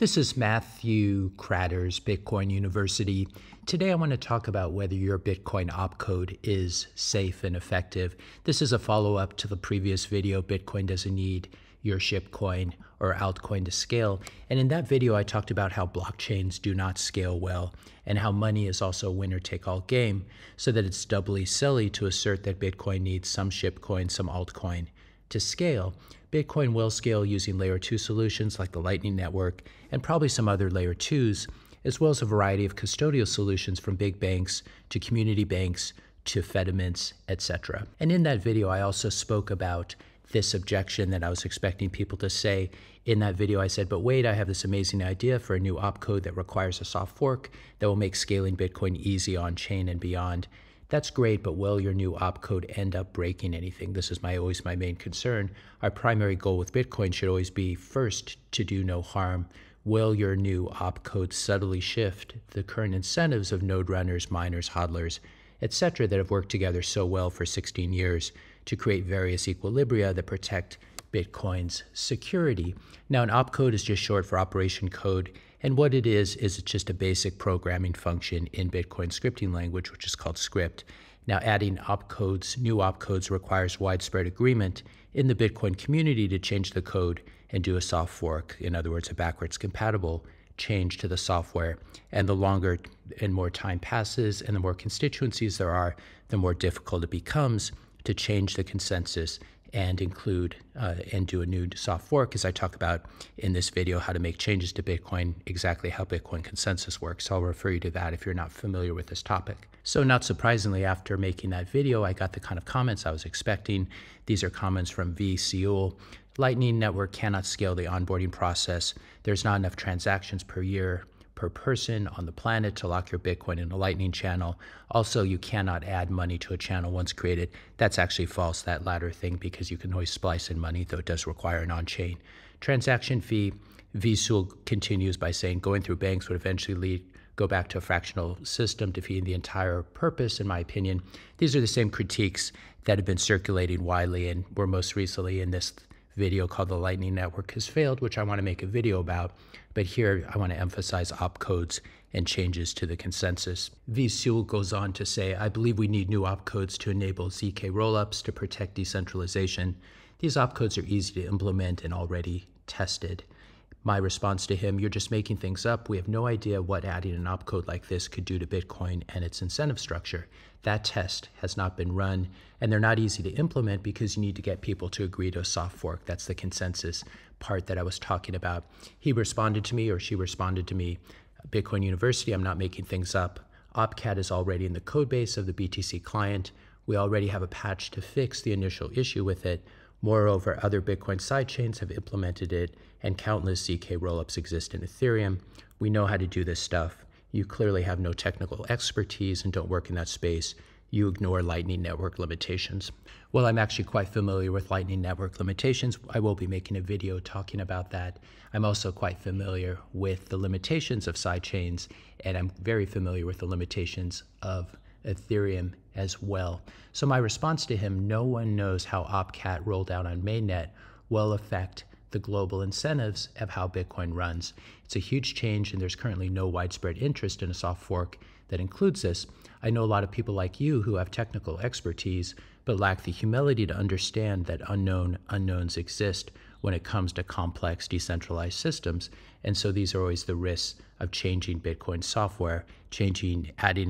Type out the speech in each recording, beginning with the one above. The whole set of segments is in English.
This is Matthew Kratters, Bitcoin University. Today I want to talk about whether your Bitcoin opcode is safe and effective. This is a follow-up to the previous video, Bitcoin doesn't need your shitcoin or altcoin to scale. And in that video, I talked about how blockchains do not scale well and how money is also a winner-take-all game, so that it's doubly silly to assert that Bitcoin needs some shitcoin, some altcoin to scale. Bitcoin will scale using layer 2 solutions like the Lightning Network and probably some other layer 2s, as well as a variety of custodial solutions from big banks to community banks to Fedimints, etc. And in that video, I also spoke about this objection that I was expecting people to say. In that video, I said, but wait, I have this amazing idea for a new opcode that requires a soft fork that will make scaling Bitcoin easy on-chain and beyond. That's great, but will your new opcode end up breaking anything? This is always my main concern. Our primary goal with Bitcoin should always be first to do no harm. Will your new opcode subtly shift the current incentives of node runners, miners, hodlers, etc. that have worked together so well for 16 years to create various equilibria that protect Bitcoin's security? Now, an opcode is just short for operation code, and what it is it's just a basic programming function in Bitcoin scripting language, which is called script. Now, adding opcodes, new opcodes, requires widespread agreement in the Bitcoin community to change the code and do a soft fork, in other words, a backwards compatible change to the software. And the longer and more time passes and the more constituencies there are, the more difficult it becomes to change the consensus and include and do a new soft fork, as I talk about in this video, how to make changes to Bitcoin, exactly how Bitcoin consensus works. So I'll refer you to that if you're not familiar with this topic. So not surprisingly, after making that video, I got the kind of comments I was expecting. These are comments from V. Sewell. Lightning Network cannot scale the onboarding process. There's not enough transactions per year per person on the planet to lock your Bitcoin in a Lightning channel. Also, you cannot add money to a channel once created. That's actually false, that latter thing, because you can always splice in money, though it does require an on-chain transaction fee. V.C.U.L continues by saying, going through banks would eventually go back to a fractional system, defeating the entire purpose, in my opinion. These are the same critiques that have been circulating widely and were most recently in this video called The Lightning Network Has Failed, which I want to make a video about, but here I want to emphasize opcodes and changes to the consensus. V. Sewell goes on to say, I believe we need new opcodes to enable ZK rollups to protect decentralization. These opcodes are easy to implement and already tested. My response to him, you're just making things up. We have no idea what adding an opcode like this could do to Bitcoin and its incentive structure. That test has not been run, and they're not easy to implement because you need to get people to agree to a soft fork. That's the consensus part that I was talking about. He responded to me, or she responded to me, Bitcoin University, I'm not making things up. OP_CAT is already in the code base of the BTC client. We already have a patch to fix the initial issue with it. Moreover, other Bitcoin sidechains have implemented it, and countless ZK rollups exist in Ethereum. We know how to do this stuff. You clearly have no technical expertise and don't work in that space. You ignore Lightning Network limitations. Well, I'm actually quite familiar with Lightning Network limitations. I will be making a video talking about that. I'm also quite familiar with the limitations of sidechains, and I'm very familiar with the limitations of Ethereum as well. So my response to him, no one knows how OP_CAT rolled out on mainnet will affect the global incentives of how Bitcoin runs. It's a huge change, and there's currently no widespread interest in a soft fork that includes this. I know a lot of people like you who have technical expertise but lack the humility to understand that unknowns exist when it comes to complex decentralized systems. And so these are always the risks of changing Bitcoin software, adding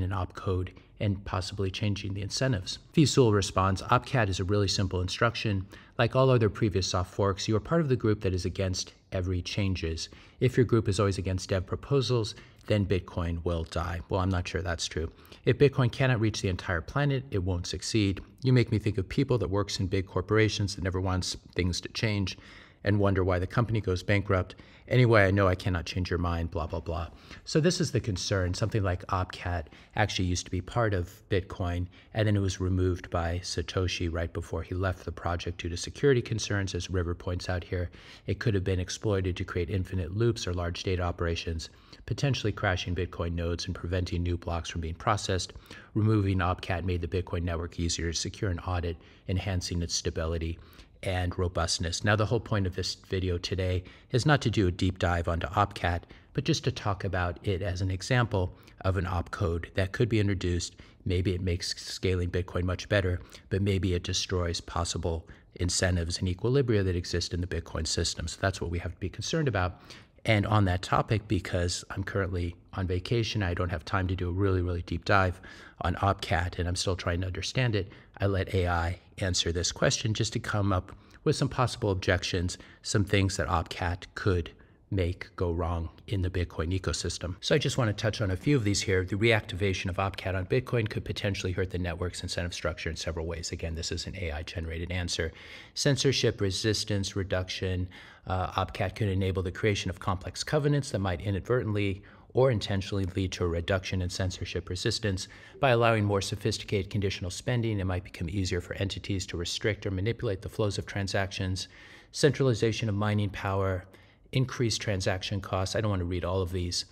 an opcode, and possibly changing the incentives. V.C.U.L responds, OP_CAT is a really simple instruction. Like all other previous soft forks, you are part of the group that is against every changes. If your group is always against dev proposals, then Bitcoin will die. Well, I'm not sure that's true. If Bitcoin cannot reach the entire planet, it won't succeed. You make me think of people that works in big corporations that never wants things to change and wonder why the company goes bankrupt. Anyway, I know I cannot change your mind, blah, blah, blah. So this is the concern. Something like OP_CAT actually used to be part of Bitcoin, and then it was removed by Satoshi right before he left the project due to security concerns, as River points out here. It could have been exploited to create infinite loops or large data operations, potentially crashing Bitcoin nodes and preventing new blocks from being processed. Removing OP_CAT made the Bitcoin network easier to secure and audit, enhancing its stability and robustness. Now, the whole point of this video today is not to do a deep dive onto OP_CAT, but just to talk about it as an example of an opcode that could be introduced. Maybe it makes scaling Bitcoin much better, but maybe it destroys possible incentives and equilibria that exist in the Bitcoin system. So that's what we have to be concerned about. And on that topic, because I'm currently on vacation, I don't have time to do a really, really deep dive on OP_CAT, and I'm still trying to understand it, I let AI answer this question just to come up with some possible objections, some things that OP_CAT could make go wrong in the Bitcoin ecosystem. So I just want to touch on a few of these here. The reactivation of OP_CAT on Bitcoin could potentially hurt the network's incentive structure in several ways. Again, this is an AI-generated answer. Censorship, resistance, reduction. OP_CAT could enable the creation of complex covenants that might inadvertently or intentionally lead to a reduction in censorship resistance. By allowing more sophisticated conditional spending, it might become easier for entities to restrict or manipulate the flows of transactions. Centralization of mining power. Increased transaction costs. I don't want to read all of these.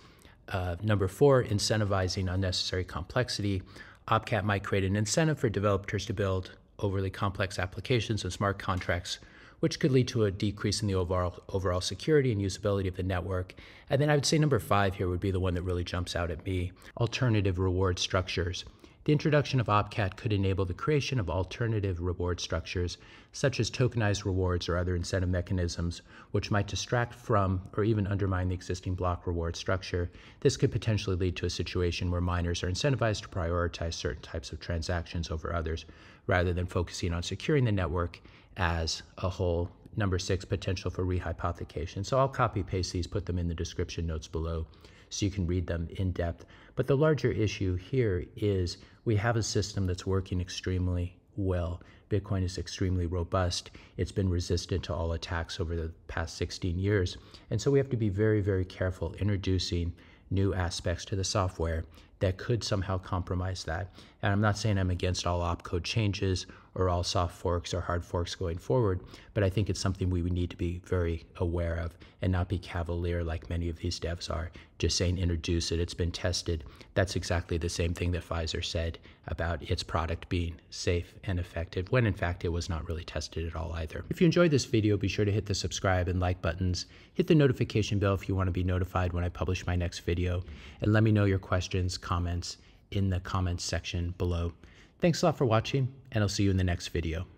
Number four, incentivizing unnecessary complexity. OP_CAT might create an incentive for developers to build overly complex applications and smart contracts, which could lead to a decrease in the overall security and usability of the network. And then I would say number five here would be the one that really jumps out at me, alternative reward structures. The introduction of OP_CAT could enable the creation of alternative reward structures, such as tokenized rewards or other incentive mechanisms, which might distract from or even undermine the existing block reward structure. This could potentially lead to a situation where miners are incentivized to prioritize certain types of transactions over others, rather than focusing on securing the network as a whole. Number six, potential for rehypothecation. So I'll copy paste these, put them in the description notes below, so you can read them in depth. But the larger issue here is we have a system that's working extremely well. Bitcoin is extremely robust. It's been resistant to all attacks over the past 16 years. And so we have to be very, very careful introducing new aspects to the software that could somehow compromise that. And I'm not saying I'm against all opcode changes or all soft forks or hard forks going forward, but I think it's something we would need to be very aware of and not be cavalier like many of these devs are, just saying introduce it, it's been tested. That's exactly the same thing that Pfizer said about its product being safe and effective, when in fact it was not really tested at all either. If you enjoyed this video, be sure to hit the subscribe and like buttons, hit the notification bell if you want to be notified when I publish my next video, and let me know your questions, comments in the comments section below. Thanks a lot for watching, and I'll see you in the next video.